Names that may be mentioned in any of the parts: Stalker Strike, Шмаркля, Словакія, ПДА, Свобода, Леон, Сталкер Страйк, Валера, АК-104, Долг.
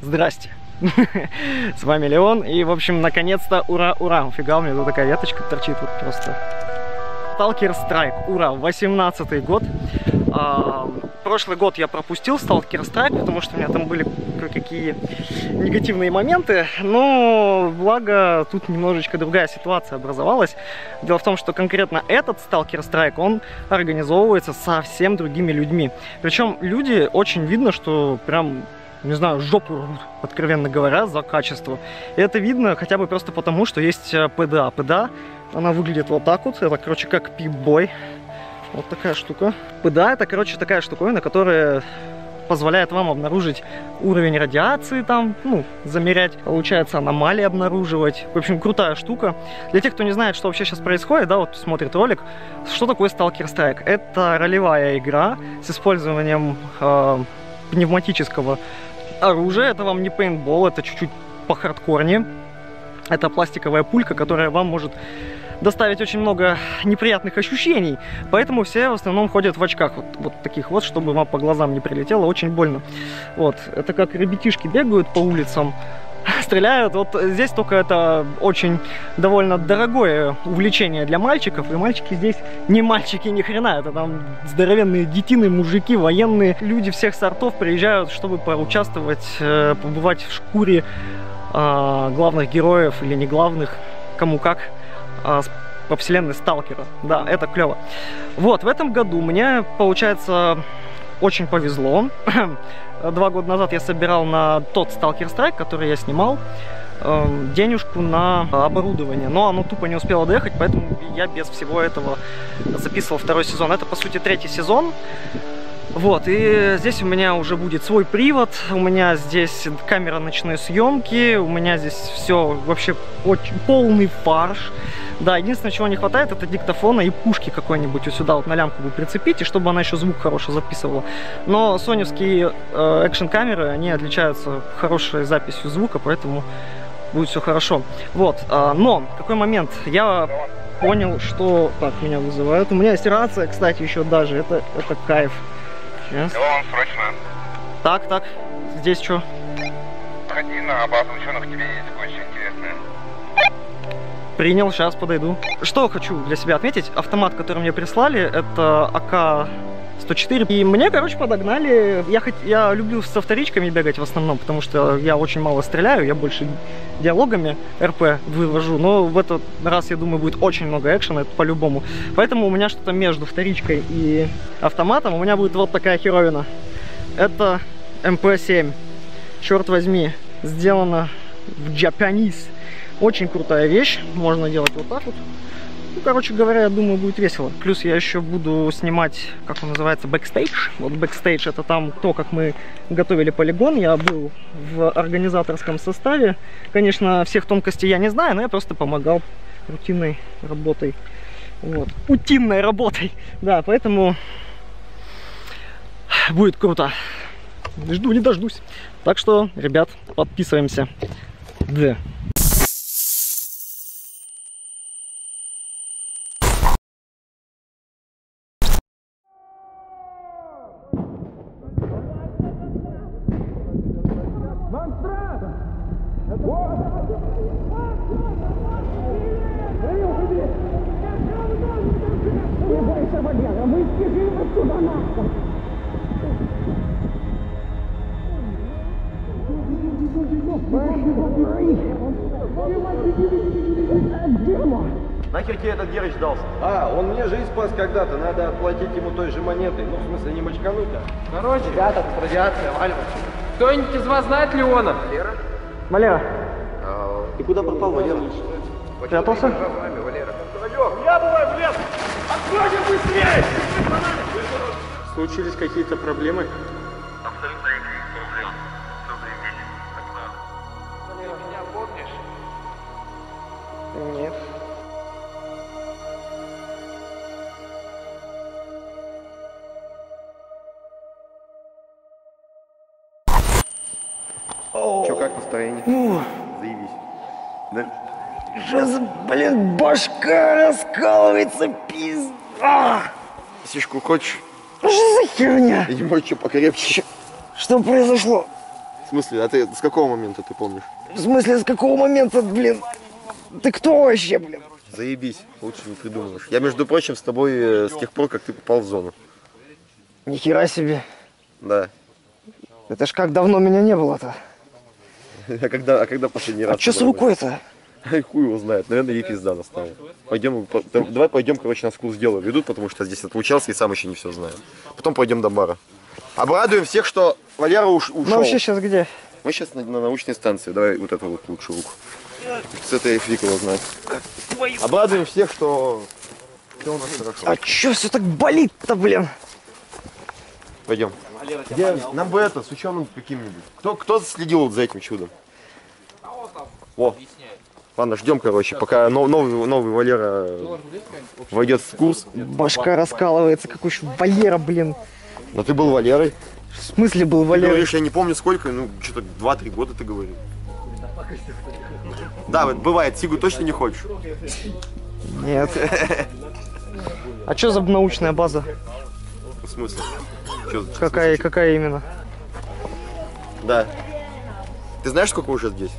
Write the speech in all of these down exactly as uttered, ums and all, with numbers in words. Здрасте, с вами Леон, и в общем, наконец-то, ура, ура, уфига, у меня тут такая веточка торчит, вот просто. Сталкер Страйк, ура, восемнадцатый год. А, прошлый год я пропустил Сталкер Страйк, потому что у меня там были кое-какие негативные моменты, но, благо, тут немножечко другая ситуация образовалась. Дело в том, что конкретно этот Сталкер Страйк, он организовывается совсем другими людьми. Причем люди, очень видно, что прям... не знаю, жопу рвут, откровенно говоря, за качество. И это видно хотя бы просто потому, что есть ПДА. ПДА, она выглядит вот так вот, это, короче, как пип-бой. Вот такая штука. ПДА, это, короче, такая штуковина, которая позволяет вам обнаружить уровень радиации там, ну, замерять, получается, аномалии обнаруживать. В общем, крутая штука. Для тех, кто не знает, что вообще сейчас происходит, да, вот смотрит ролик, что такое Stalker Strike? Это ролевая игра с использованием э, пневматического оружие, это вам не пейнтбол, это чуть-чуть похардкорнее. Это пластиковая пулька, которая вам может доставить очень много неприятных ощущений. Поэтому все в основном ходят в очках, вот, вот таких вот, чтобы вам по глазам не прилетело, очень больно. Вот, это как ребятишки бегают по улицам, стреляют. Вот здесь только это очень довольно дорогое увлечение для мальчиков. И мальчики здесь не мальчики ни хрена. Это там здоровенные детины, мужики, военные. Люди всех сортов приезжают, чтобы поучаствовать, побывать в шкуре главных героев или не главных, кому как, по вселенной Сталкера. Да, это клево. Вот, в этом году мне, получается, очень повезло. Два года назад я собирал на тот Stalker Strike, который я снимал, денежку на оборудование. Но оно тупо не успело доехать, поэтому я без всего этого записывал второй сезон. Это, по сути, третий сезон. Вот, и здесь у меня уже будет свой привод, у меня здесь камера ночной съемки, у меня здесь все вообще очень полный фарш. Да, единственное, чего не хватает, это диктофона и пушки какой-нибудь вот сюда вот на лямку бы прицепить, и чтобы она еще звук хорошо записывала. Но соневские экшн-камеры, они отличаются хорошей записью звука, поэтому будет все хорошо. Вот, но какой момент? Я... понял, что... Так, меня вызывают. У меня есть рация, кстати, еще даже. Это, это кайф. Сейчас. Леон, срочно. Так, так. Здесь что? Проходи на базу ученых, тебе есть кое-что интересное. Принял, сейчас подойду. Что хочу для себя отметить. Автомат, который мне прислали, это А К сто четыре. И мне, короче, подогнали... Я, хоть... я люблю со вторичками бегать в основном, потому что я очень мало стреляю, я больше... диалогами РП вывожу, но в этот раз, я думаю, будет очень много экшена, это по-любому. Поэтому у меня что-то между вторичкой и автоматом, у меня будет вот такая херовина. Это Эм Пэ семь. Черт возьми, сделано в Japanese. Очень крутая вещь, можно делать вот так вот. Ну, короче говоря, я думаю, будет весело. Плюс я еще буду снимать, как он называется, бэкстейдж. Вот бэкстейдж — это там то, как мы готовили полигон. Я был в организаторском составе. Конечно, всех тонкостей я не знаю, но я просто помогал рутинной работой. Вот. Утинной работой! Да, поэтому будет круто. Жду, не дождусь. Так что, ребят, подписываемся. Да. Валера, мы сбежим отсюда нахуй! Нахер тебе этот Герыч дался? А, он мне жизнь спас когда-то, надо отплатить ему той же монетой. Ну, в смысле, не мочкануть-то. Короче, ребята, тут радиация, валивай. Кто-нибудь из вас знает Леона? Валера? Валера. Ты куда пропал, Валера? Прятался? Я бываю в лес! Отходим быстрее! Случились какие-то проблемы? Абсолютно никаких проблем. Добрый день. Ты меня помнишь? Нет. О, чё, как настроение? Ну, заебись. Да? Сейчас, блин, башка раскалывается, пизда! Сишку хочешь? Что за херня? Я не могу, что покрепче. Что произошло? В смысле? А ты с какого момента ты помнишь? В смысле, с какого момента, блин? Ты кто вообще, блин? Заебись, лучше не придумаешь. Я, между прочим, с тобой э, с тех пор, как ты попал в зону. Нихера себе. Да. Это ж как давно меня не было-то. А когда, а когда последний раз? А что с рукой-то? Хуй его знает, наверное, ей пизда достала. Пойдем, по, давай пойдем, короче, на скул сделаю. Ведут, потому что здесь отлучался и сам еще не все знаю. Потом пойдем до бара. Обрадуем всех, что Валера уш, ушел. Мы вообще сейчас где? Мы сейчас на, на научной станции. Давай вот эту вот лучшую руку. С этой фиг его знает. Обрадуем всех, что все у нас хорошо. А че все так болит-то, блин? Пойдем. Где? Нам бы это, с ученым каким-нибудь. Кто, кто следил за этим чудом? О. Ладно, ждем, короче, пока новый, новый Валера войдет в курс. Башка раскалывается, какой еще Валера, блин. Но ты был Валерой. В смысле был Валерой? Ты говоришь, я не помню сколько, ну, что-то два-три года ты говорил. Да, вот бывает, Сигу точно не хочешь? Нет. А что за научная база? В смысле? Чё, какая, смысле? Какая именно? Да. Ты знаешь, сколько уже здесь?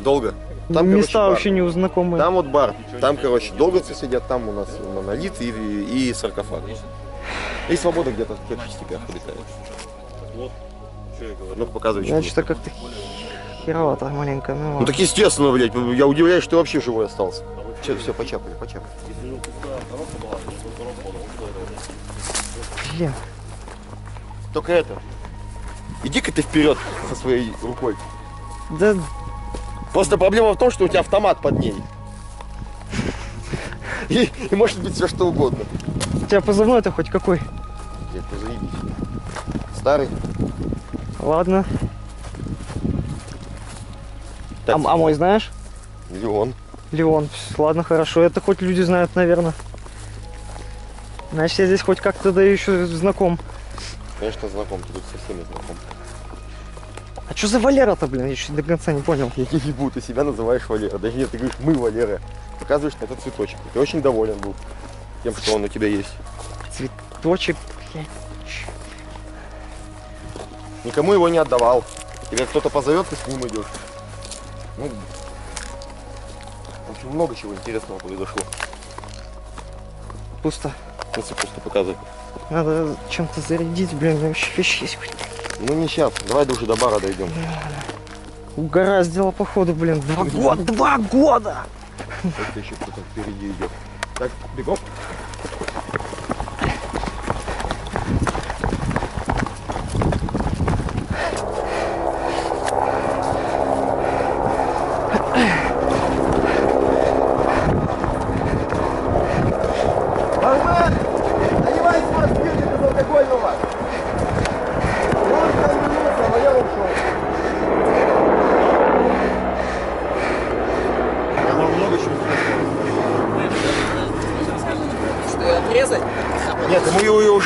Долго. Там места, короче, вообще не знакомые. Там вот бар. Там, короче, долговцы сидят, там у нас монолит и, и, и саркофаг. И свобода где-то в тех частиках летает. Ну показывай. Значит, так как-то херово-то маленько. Ну, ну так естественно, блядь, я удивляюсь, что ты вообще живой остался. Че, все, почапали, почапали. Блин. Только это. Иди-ка ты вперед со своей рукой. Да. Просто проблема в том, что у тебя автомат под ней. И, и может быть все что угодно. У тебя позывной-то хоть какой? Нет, позаебись. Старый. Ладно. Так, а, а мой знаешь? Леон. Леон. Ладно, хорошо. Это хоть люди знают, наверное. Значит, я здесь хоть как-то да еще знаком. Конечно, знаком. Ты тут со всеми знаком. А что за Валера-то, блин? Я еще до конца не понял. Я не ебу, ты себя называешь Валера. Да нет, ты говоришь, мы Валера. Показываешь на этот цветочек. Ты очень доволен был тем, что он у тебя есть. Цветочек, блядь. Никому его не отдавал. Тебя кто-то позовет, ты с ним идешь. Ну, в общем, много чего интересного произошло. Пусто. Если пусто показывать. Надо чем-то зарядить, блин, вообще вещь есть. Ну не сейчас, давай уже до бара дойдем. Угораздило походу, блин. Два года, два года! Это еще кто-то впереди идет. Так, бегом.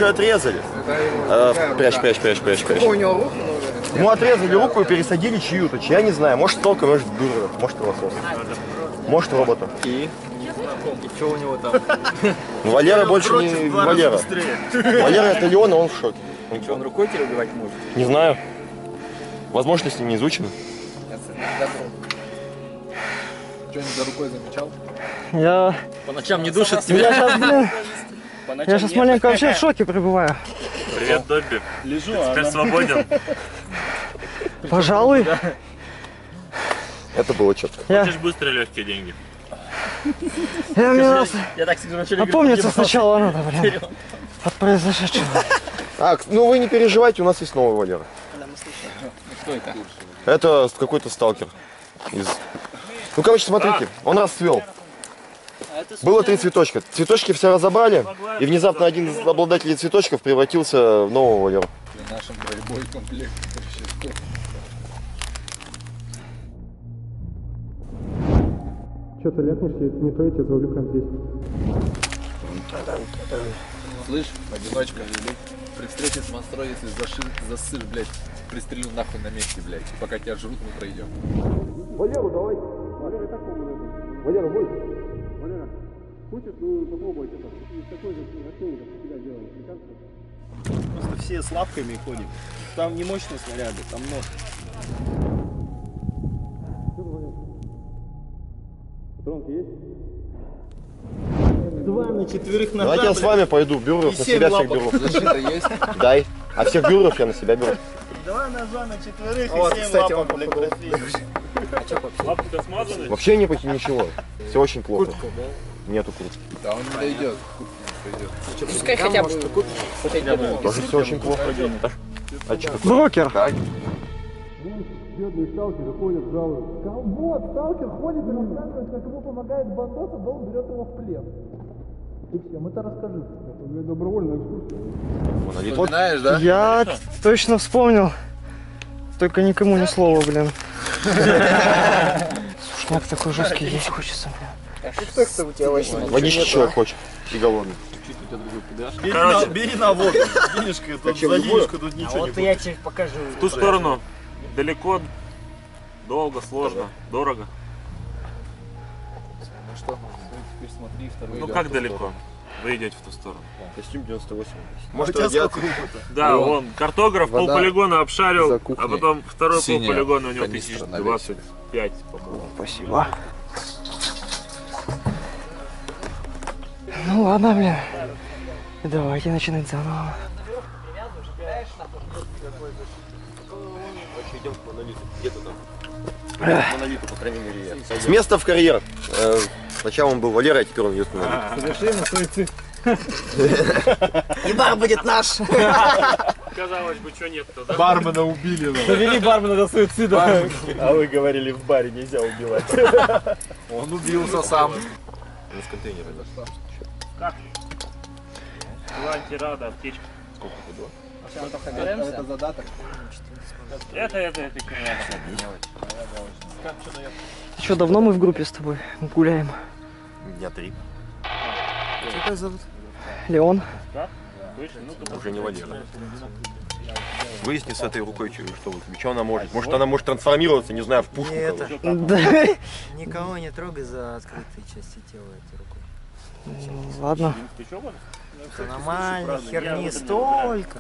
Отрезали. А, прячь, прячь, прячь, прячь, прячь. Ему отрезали руку и пересадили чью-то. Чья, я не знаю. Может сталкер, может дура, может лосос. Может робота. И? И что у него там? Валера больше не Валера. Валера это Леон, он в шоке. Ну что, он рукой тебя убивать может? Не знаю. Возможно, с ним не изучено. Что-нибудь за рукой замечал? Я... По ночам не душит тебя? Я сейчас маленько вообще в шоке пребываю. Привет, Добби. Лежу, а теперь она... свободен. Пожалуй. Это было четко. Я... Хочешь быстро легкие деньги? Я, я, раз... я так сижу, а помнится сначала надо, блин. От произошедшего. Так, ну вы не переживайте, у нас есть новый Валера. Да, мы слышали. Кто это? Это какой-то сталкер. Из... Ну, короче, смотрите, он расцвел. Было три цветочка. Цветочки все разобрали, и внезапно один из обладателей цветочков превратился в нового Валера. Че ты ляпнешь, не то я тебя завалю прям здесь. Слышь, одиночка, при встрече с монстрой, если засышь, блядь, пристрелю нахуй на месте, блядь. Пока тебя жрут, мы пройдем. Валеру давай. Валера и так помню. Валера, будь. Хочешь, ну попробуйте это. Из такой же оценки, как всегда делаем. Просто все с лапками ходим. Там не мощные снаряды, там нож. Патронки есть? Два на четверых на. Давайте я с вами пойду, бюров на себя всех беру. Защита есть? Дай. А всех бюров я на себя беру. Два ножа на четверых и семь лапок для графии. Лапки-то смазаны? Вообще не почти ничего. Все очень плохо. Куртка, да? Нету куртки. Да, он не дойдет. Пускай хотя бы штуку. Тоже все очень плохо. Брокер! Бедные сталкеры ходят, жалуются. Вот, сталкер ходит и рассказывает, как ему помогает бандос, а долг берет его в плен. Ты всем это расскажи. Это у меня добровольная экскурсия. Вспоминаешь, да? Я точно вспомнил. Только никому ни слова, блин. Сушняк такой жесткий, есть хочется, блин. Что у тебя вообще? Водички человек хочет. И голодный. Короче, бери на воду. Денежка, тут за денежку тут ничего не будет. Вот я тебе покажу. В ту сторону. Далеко, долго, сложно, дорого. Ну что, теперь смотри, второй. Ну как далеко? Вы идете в ту сторону. Костюм девяносто восемь. Может, я сделал круг? Да, он картограф, полполигона обшарил, а потом второй полполигон у него тысяч двадцать пять, по-моему. Спасибо. Ну ладно, бля. Давайте начинать заново. Идем к монолиту. Где-то там? К монолиту, по крайней мере, я. С места в карьер. Сначала он был Валера, а теперь он идет к монолиту. Совершенно свой цик. И бар будет наш. Казалось бы, что нет-то, да? Бармена убили. Довели бармена до суицида. А вы говорили, в баре нельзя убивать. Он убился сам. Он из контейнера зашла. Как? Лантирада, аптечка. Сколько туда? Это задаток. Это, это, это, ты что, давно мы в группе с тобой гуляем? Дня три. Как тебя зовут? Леон. Уже не Валера. Выясни с этой рукой, что, что она может. Может, она может трансформироваться, не знаю, в пушку. Никого не трогай за открытые части тела этой рукой. Ладно. Нормально, херни столько.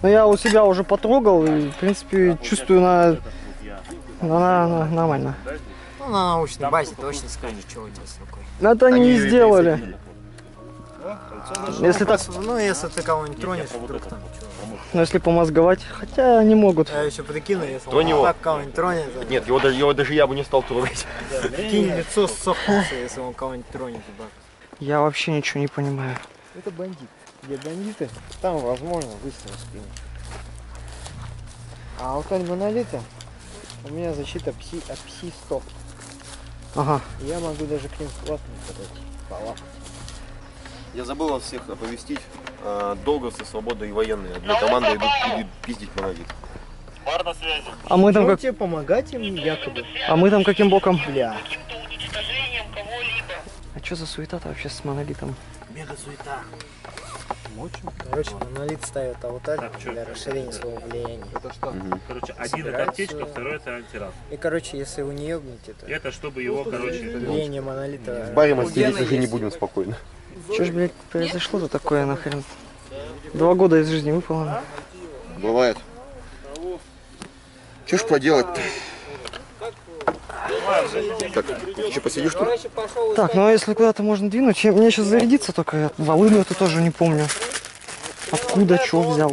Но я у себя уже потрогал и, в принципе, чувствую, на, на, на, нормально. Ну, на научной базе точно скажешь, что у тебя с рукой. Это они не сделали. Если так... Ну, если ты кого-нибудь тронешь, вдруг там... Ну, если помозговать, хотя не могут. Я еще прикину, если он так кого-нибудь тронет... Нет, его, его даже я бы не стал трогать. Кинь лицо ссохнется, если он кого-нибудь тронет. Я вообще ничего не понимаю. Это бандит. Где бандиты, там возможно быстро спину. А вот он монолита, у меня защита пси, от пси сто. Ага. Я могу даже к ним плотно подойти, полапать. Я забыл вас всех оповестить. Долговцы, Свобода и военные. Две команды идут пиздить монолит. Бар на связи. А мы там как... тебе помогать им якобы. А мы там каким боком? Бля. А что за суета-то вообще с монолитом? Мега суета. Короче, монолит ставят ауталь для расширения своего влияния. Это что? Угу. Короче, один это аптечка, второй это антираз. И короче, если его не ёбнуть, это... Это чтобы его, ну, короче... Влияние монолита... В баре мы сидеть уже не будем спокойно. Чё ж, блядь, произошло-то такое нахрен? Два года из жизни выпало. Бывает. Чё ж поделать-то? Так, еще посидишь тут? Так, ну а если куда-то можно двинуть, мне сейчас зарядиться только, я волыну эту тоже не помню. Откуда, что взял?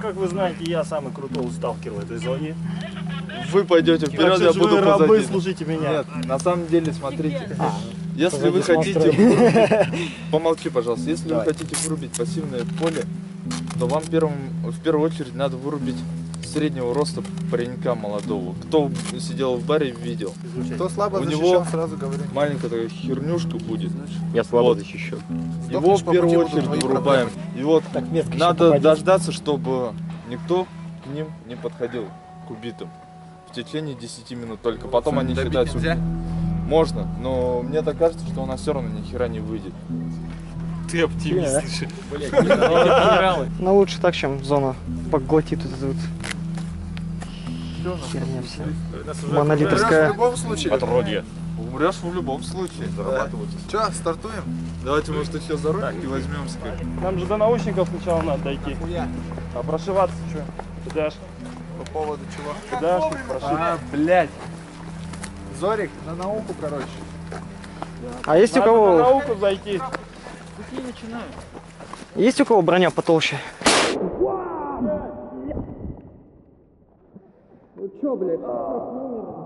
Как вы знаете, я самый крутой сталкер в этой зоне. Вы пойдете вперед, я буду позади. Рабы, слушайте меня. Нет, на самом деле, смотрите. А. Если вы хотите, помолчи, пожалуйста, если Давай. вы хотите вырубить пассивное поле, то вам первым, в первую очередь надо вырубить среднего роста паренька молодого. Кто сидел в баре, видел. Кто слабо защищен, у него сразу говорю. Маленькая такая хернюшка будет. Я слабо защищен. Его в первую очередь вырубаем. И вот так, надо дождаться, чтобы никто к ним не подходил, к убитым. В течение десяти минут только. Потом они считают... Можно, но мне так кажется, что у нас все равно ни хера не выйдет. Ты оптимист. Ну лучше так, чем зона поглотит тут. Херня вся. Монолитовская. Отродье. Умрешь в любом случае. Зарабатывайте. Да. Че, стартуем? Давайте, может, еще за руки и возьмем скорее. Нам же до наушников сначала надо дойти. Нахуя? А прошиваться что? Пидашки. По поводу чего? Пидашки, прошиваться. А, блядь. Зорик, на науку, короче. Да. А есть надо у кого... на науку зайти. Какие начинают? Есть у кого броня потолще? Ну чё, блядь?